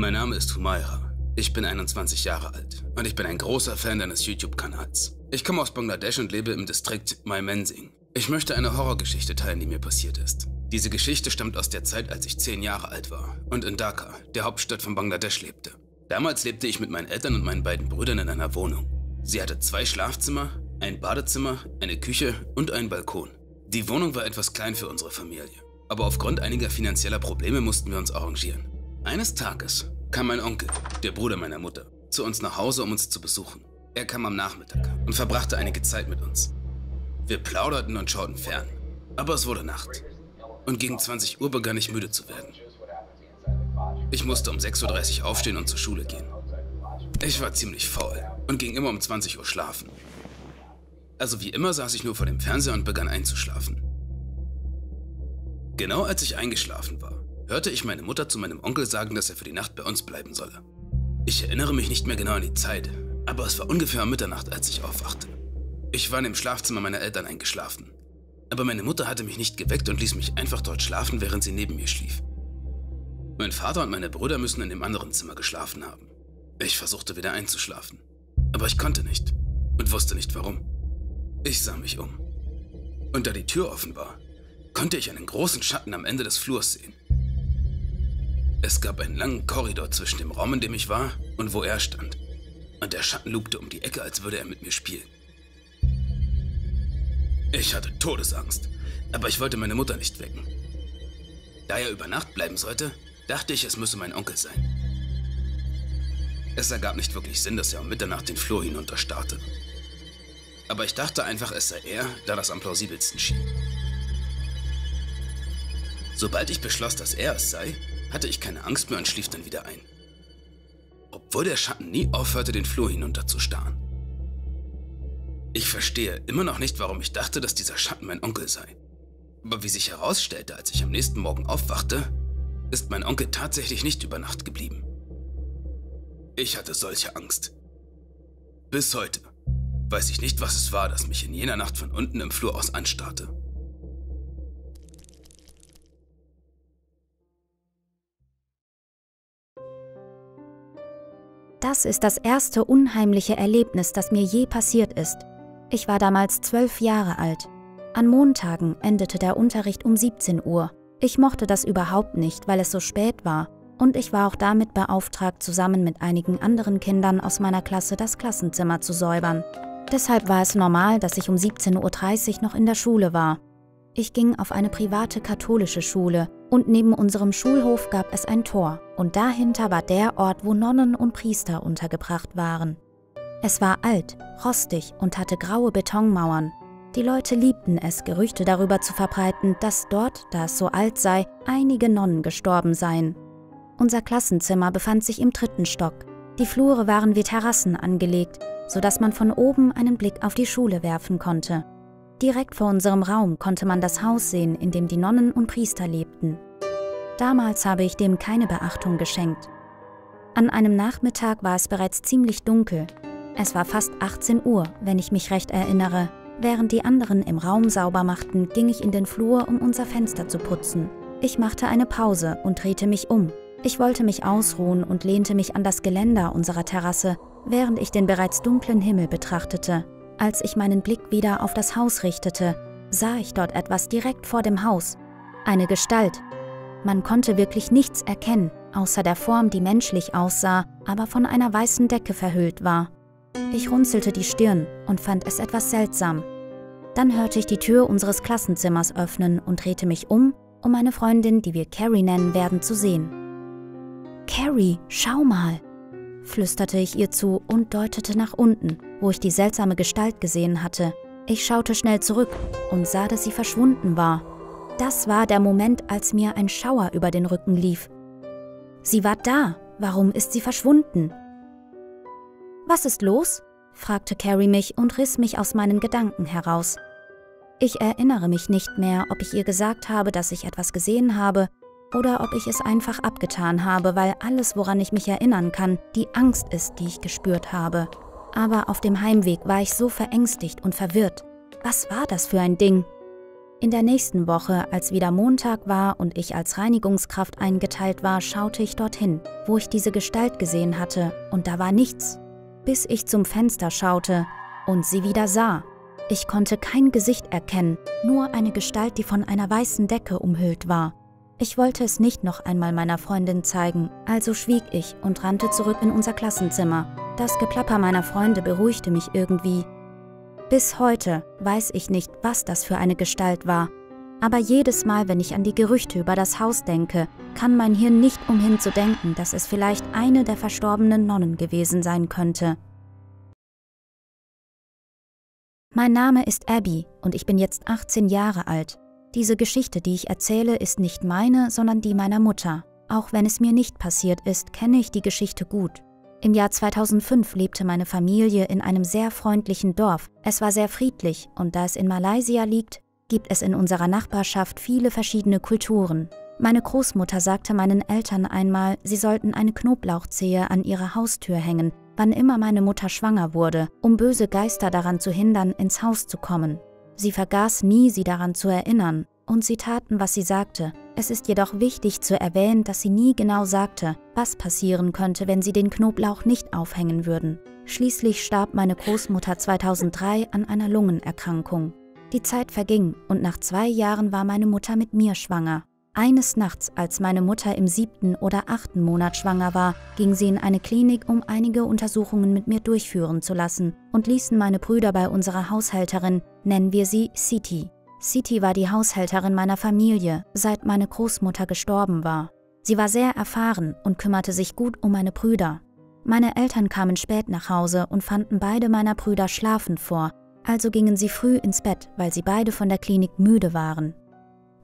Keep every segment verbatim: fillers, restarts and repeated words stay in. Mein Name ist Humaira. Ich bin einundzwanzig Jahre alt und ich bin ein großer Fan deines YouTube-Kanals. Ich komme aus Bangladesch und lebe im Distrikt Maimensing. Ich möchte eine Horrorgeschichte teilen, die mir passiert ist. Diese Geschichte stammt aus der Zeit, als ich zehn Jahre alt war und in Dhaka, der Hauptstadt von Bangladesch, lebte. Damals lebte ich mit meinen Eltern und meinen beiden Brüdern in einer Wohnung. Sie hatte zwei Schlafzimmer, ein Badezimmer, eine Küche und einen Balkon. Die Wohnung war etwas klein für unsere Familie, aber aufgrund einiger finanzieller Probleme mussten wir uns arrangieren. Eines Tages kam mein Onkel, der Bruder meiner Mutter, zu uns nach Hause, um uns zu besuchen. Er kam am Nachmittag und verbrachte einige Zeit mit uns. Wir plauderten und schauten fern, aber es wurde Nacht und gegen zwanzig Uhr begann ich müde zu werden. Ich musste um sechs Uhr dreißig aufstehen und zur Schule gehen. Ich war ziemlich faul und ging immer um zwanzig Uhr schlafen. Also wie immer saß ich nur vor dem Fernseher und begann einzuschlafen. Genau als ich eingeschlafen war, hörte ich meine Mutter zu meinem Onkel sagen, dass er für die Nacht bei uns bleiben solle. Ich erinnere mich nicht mehr genau an die Zeit, aber es war ungefähr Mitternacht, als ich aufwachte. Ich war in dem Schlafzimmer meiner Eltern eingeschlafen, aber meine Mutter hatte mich nicht geweckt und ließ mich einfach dort schlafen, während sie neben mir schlief. Mein Vater und meine Brüder müssen in dem anderen Zimmer geschlafen haben. Ich versuchte wieder einzuschlafen, aber ich konnte nicht und wusste nicht warum. Ich sah mich um. Und da die Tür offen war, konnte ich einen großen Schatten am Ende des Flurs sehen. Es gab einen langen Korridor zwischen dem Raum, in dem ich war, und wo er stand. Und der Schatten lugte um die Ecke, als würde er mit mir spielen. Ich hatte Todesangst, aber ich wollte meine Mutter nicht wecken. Da er über Nacht bleiben sollte, dachte ich, es müsse mein Onkel sein. Es ergab nicht wirklich Sinn, dass er um Mitternacht den Flur hinunterstarrte. Aber ich dachte einfach, es sei er, da das am plausibelsten schien. Sobald ich beschloss, dass er es sei, hatte ich keine Angst mehr und schlief dann wieder ein. Obwohl der Schatten nie aufhörte, den Flur hinunterzustarren. Ich verstehe immer noch nicht, warum ich dachte, dass dieser Schatten mein Onkel sei. Aber wie sich herausstellte, als ich am nächsten Morgen aufwachte, ist mein Onkel tatsächlich nicht über Nacht geblieben. Ich hatte solche Angst. Bis heute weiß ich nicht, was es war, das mich in jener Nacht von unten im Flur aus anstarrte. Das ist das erste unheimliche Erlebnis, das mir je passiert ist. Ich war damals zwölf Jahre alt. An Montagen endete der Unterricht um siebzehn Uhr. Ich mochte das überhaupt nicht, weil es so spät war. Und ich war auch damit beauftragt, zusammen mit einigen anderen Kindern aus meiner Klasse das Klassenzimmer zu säubern. Deshalb war es normal, dass ich um siebzehn Uhr dreißig noch in der Schule war. Ich ging auf eine private katholische Schule und neben unserem Schulhof gab es ein Tor und dahinter war der Ort, wo Nonnen und Priester untergebracht waren. Es war alt, rostig und hatte graue Betonmauern. Die Leute liebten es, Gerüchte darüber zu verbreiten, dass dort, da es so alt sei, einige Nonnen gestorben seien. Unser Klassenzimmer befand sich im dritten Stock. Die Flure waren wie Terrassen angelegt, sodass man von oben einen Blick auf die Schule werfen konnte. Direkt vor unserem Raum konnte man das Haus sehen, in dem die Nonnen und Priester lebten. Damals habe ich dem keine Beachtung geschenkt. An einem Nachmittag war es bereits ziemlich dunkel. Es war fast achtzehn Uhr, wenn ich mich recht erinnere. Während die anderen im Raum sauber machten, ging ich in den Flur, um unser Fenster zu putzen. Ich machte eine Pause und drehte mich um. Ich wollte mich ausruhen und lehnte mich an das Geländer unserer Terrasse, während ich den bereits dunklen Himmel betrachtete. Als ich meinen Blick wieder auf das Haus richtete, sah ich dort etwas direkt vor dem Haus. Eine Gestalt. Man konnte wirklich nichts erkennen, außer der Form, die menschlich aussah, aber von einer weißen Decke verhüllt war. Ich runzelte die Stirn und fand es etwas seltsam. Dann hörte ich die Tür unseres Klassenzimmers öffnen und drehte mich um, um meine Freundin, die wir Carrie nennen werden, zu sehen. »Carrie, schau mal«, flüsterte ich ihr zu und deutete nach unten, wo ich die seltsame Gestalt gesehen hatte. Ich schaute schnell zurück und sah, dass sie verschwunden war. Das war der Moment, als mir ein Schauer über den Rücken lief. Sie war da. Warum ist sie verschwunden? Was ist los? Fragte Carrie mich und riss mich aus meinen Gedanken heraus. Ich erinnere mich nicht mehr, ob ich ihr gesagt habe, dass ich etwas gesehen habe, oder ob ich es einfach abgetan habe, weil alles, woran ich mich erinnern kann, die Angst ist, die ich gespürt habe. Aber auf dem Heimweg war ich so verängstigt und verwirrt. Was war das für ein Ding? In der nächsten Woche, als wieder Montag war und ich als Reinigungskraft eingeteilt war, schaute ich dorthin, wo ich diese Gestalt gesehen hatte, und da war nichts. Bis ich zum Fenster schaute und sie wieder sah. Ich konnte kein Gesicht erkennen, nur eine Gestalt, die von einer weißen Decke umhüllt war. Ich wollte es nicht noch einmal meiner Freundin zeigen, also schwieg ich und rannte zurück in unser Klassenzimmer. Das Geplapper meiner Freunde beruhigte mich irgendwie. Bis heute weiß ich nicht, was das für eine Gestalt war. Aber jedes Mal, wenn ich an die Gerüchte über das Haus denke, kann mein Hirn nicht umhin zu denken, dass es vielleicht eine der verstorbenen Nonnen gewesen sein könnte. Mein Name ist Abby und ich bin jetzt achtzehn Jahre alt. Diese Geschichte, die ich erzähle, ist nicht meine, sondern die meiner Mutter. Auch wenn es mir nicht passiert ist, kenne ich die Geschichte gut. Im Jahr zweitausendfünf lebte meine Familie in einem sehr freundlichen Dorf. Es war sehr friedlich und da es in Malaysia liegt, gibt es in unserer Nachbarschaft viele verschiedene Kulturen. Meine Großmutter sagte meinen Eltern einmal, sie sollten eine Knoblauchzehe an ihre Haustür hängen, wann immer meine Mutter schwanger wurde, um böse Geister daran zu hindern, ins Haus zu kommen. Sie vergaß nie, sie daran zu erinnern, und sie taten, was sie sagte. Es ist jedoch wichtig zu erwähnen, dass sie nie genau sagte, was passieren könnte, wenn sie den Knoblauch nicht aufhängen würden. Schließlich starb meine Großmutter zweitausenddrei an einer Lungenerkrankung. Die Zeit verging und nach zwei Jahren war meine Mutter mit mir schwanger. Eines Nachts, als meine Mutter im siebten oder achten Monat schwanger war, ging sie in eine Klinik, um einige Untersuchungen mit mir durchführen zu lassen und ließen meine Brüder bei unserer Haushälterin, nennen wir sie Siti. Siti war die Haushälterin meiner Familie, seit meine Großmutter gestorben war. Sie war sehr erfahren und kümmerte sich gut um meine Brüder. Meine Eltern kamen spät nach Hause und fanden beide meiner Brüder schlafend vor, also gingen sie früh ins Bett, weil sie beide von der Klinik müde waren.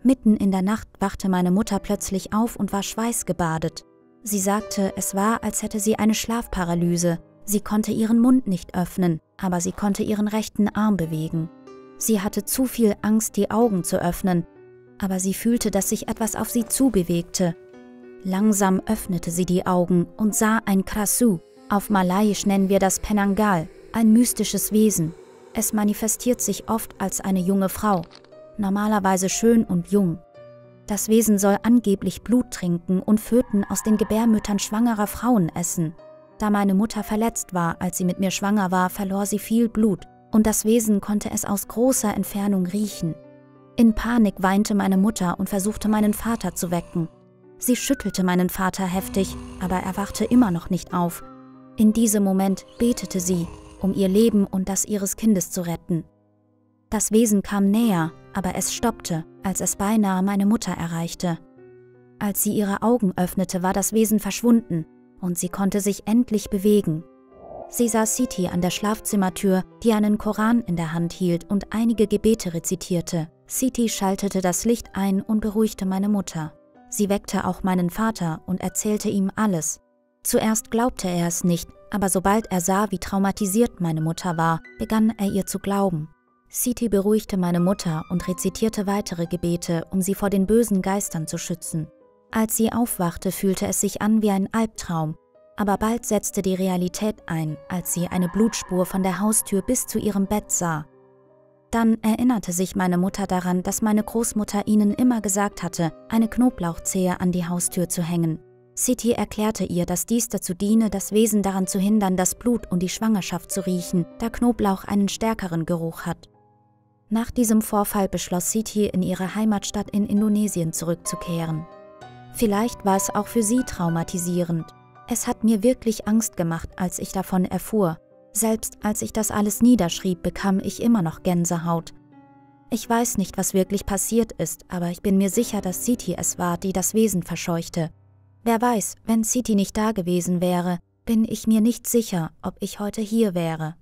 Mitten in der Nacht wachte meine Mutter plötzlich auf und war schweißgebadet. Sie sagte, es war, als hätte sie eine Schlafparalyse. Sie konnte ihren Mund nicht öffnen, aber sie konnte ihren rechten Arm bewegen. Sie hatte zu viel Angst, die Augen zu öffnen, aber sie fühlte, dass sich etwas auf sie zubewegte. Langsam öffnete sie die Augen und sah ein Krasu, auf Malayisch nennen wir das Penanggal, ein mystisches Wesen. Es manifestiert sich oft als eine junge Frau, normalerweise schön und jung. Das Wesen soll angeblich Blut trinken und Föten aus den Gebärmüttern schwangerer Frauen essen. Da meine Mutter verletzt war, als sie mit mir schwanger war, verlor sie viel Blut. Und das Wesen konnte es aus großer Entfernung riechen. In Panik weinte meine Mutter und versuchte, meinen Vater zu wecken. Sie schüttelte meinen Vater heftig, aber er wachte immer noch nicht auf. In diesem Moment betete sie, um ihr Leben und das ihres Kindes zu retten. Das Wesen kam näher, aber es stoppte, als es beinahe meine Mutter erreichte. Als sie ihre Augen öffnete, war das Wesen verschwunden und sie konnte sich endlich bewegen. Sie sah Siti an der Schlafzimmertür, die einen Koran in der Hand hielt und einige Gebete rezitierte. Siti schaltete das Licht ein und beruhigte meine Mutter. Sie weckte auch meinen Vater und erzählte ihm alles. Zuerst glaubte er es nicht, aber sobald er sah, wie traumatisiert meine Mutter war, begann er ihr zu glauben. Siti beruhigte meine Mutter und rezitierte weitere Gebete, um sie vor den bösen Geistern zu schützen. Als sie aufwachte, fühlte es sich an wie ein Albtraum. Aber bald setzte die Realität ein, als sie eine Blutspur von der Haustür bis zu ihrem Bett sah. Dann erinnerte sich meine Mutter daran, dass meine Großmutter ihnen immer gesagt hatte, eine Knoblauchzehe an die Haustür zu hängen. Siti erklärte ihr, dass dies dazu diene, das Wesen daran zu hindern, das Blut und die Schwangerschaft zu riechen, da Knoblauch einen stärkeren Geruch hat. Nach diesem Vorfall beschloss Siti, in ihre Heimatstadt in Indonesien zurückzukehren. Vielleicht war es auch für sie traumatisierend. Es hat mir wirklich Angst gemacht, als ich davon erfuhr. Selbst als ich das alles niederschrieb, bekam ich immer noch Gänsehaut. Ich weiß nicht, was wirklich passiert ist, aber ich bin mir sicher, dass Siti es war, die das Wesen verscheuchte. Wer weiß, wenn Siti nicht da gewesen wäre, bin ich mir nicht sicher, ob ich heute hier wäre.